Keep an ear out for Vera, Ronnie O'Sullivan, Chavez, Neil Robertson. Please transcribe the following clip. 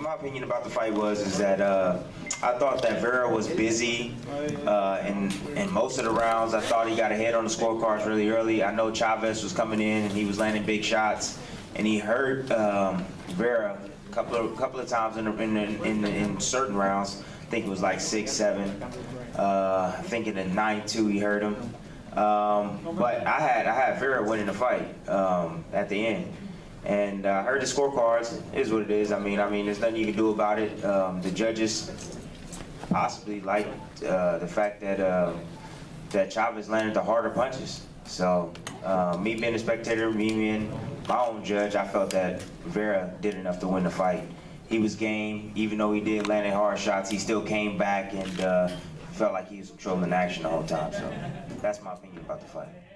my opinion about the fight was that I thought that Vera was busy in most of the rounds. I thought he got ahead on the scorecards really early. I know Chavez was coming in and he was landing big shots, and he hurt Vera a couple of times in certain rounds. I think it was like 6, 7. I think in the 9th too, he hurt him. But I had Vera winning the fight at the end. And I heard the scorecards. It is what it is. I mean, there's nothing you can do about it. The judges possibly liked the fact that that Chavez landed the harder punches. So me being a spectator, me being my own judge, I felt that Vera did enough to win the fight. He was game. Even though he did land hard shots, he still came back and felt like he was controlling action the whole time. So that's my opinion about the fight.